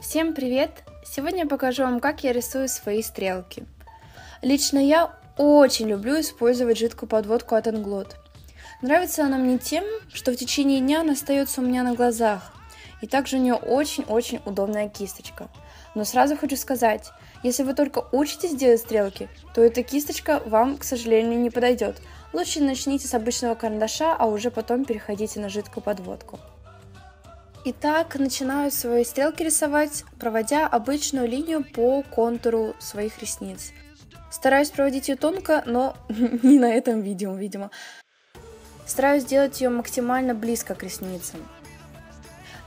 Всем привет! Сегодня покажу вам, как я рисую свои стрелки. Лично я очень люблю использовать жидкую подводку от Inglot. Нравится она мне тем, что в течение дня она остается у меня на глазах. И также у нее очень-очень удобная кисточка. Но сразу хочу сказать, если вы только учитесь делать стрелки, то эта кисточка вам, к сожалению, не подойдет. Лучше начните с обычного карандаша, а уже потом переходите на жидкую подводку. Итак, начинаю свои стрелки рисовать, проводя обычную линию по контуру своих ресниц. Стараюсь проводить ее тонко, но не на этом видео, видимо. Стараюсь делать ее максимально близко к ресницам.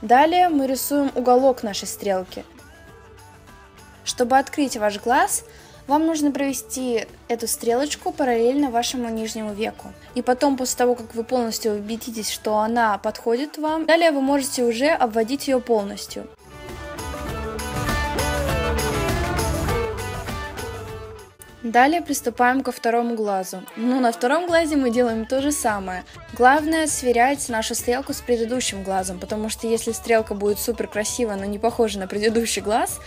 Далее мы рисуем уголок нашей стрелки. Чтобы открыть ваш глаз, вам нужно провести эту стрелочку параллельно вашему нижнему веку. И потом, после того, как вы полностью убедитесь, что она подходит вам, далее вы можете уже обводить ее полностью. Далее приступаем ко второму глазу. На втором глазе мы делаем то же самое. Главное сверять нашу стрелку с предыдущим глазом, потому что если стрелка будет супер красивая, но не похожа на предыдущий глаз,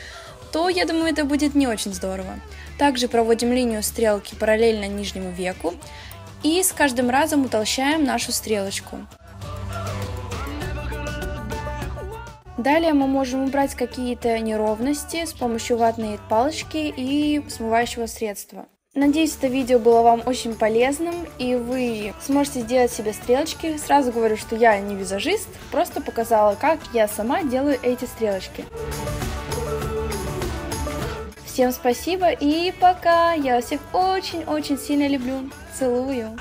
то, я думаю, это будет не очень здорово. Также проводим линию стрелки параллельно нижнему веку и с каждым разом утолщаем нашу стрелочку. Далее мы можем убрать какие-то неровности с помощью ватной палочки и смывающего средства. Надеюсь, это видео было вам очень полезным и вы сможете сделать себе стрелочки. Сразу говорю, что я не визажист, просто показала, как я сама делаю эти стрелочки. Всем спасибо и пока! Я вас всех очень-очень сильно люблю. Целую!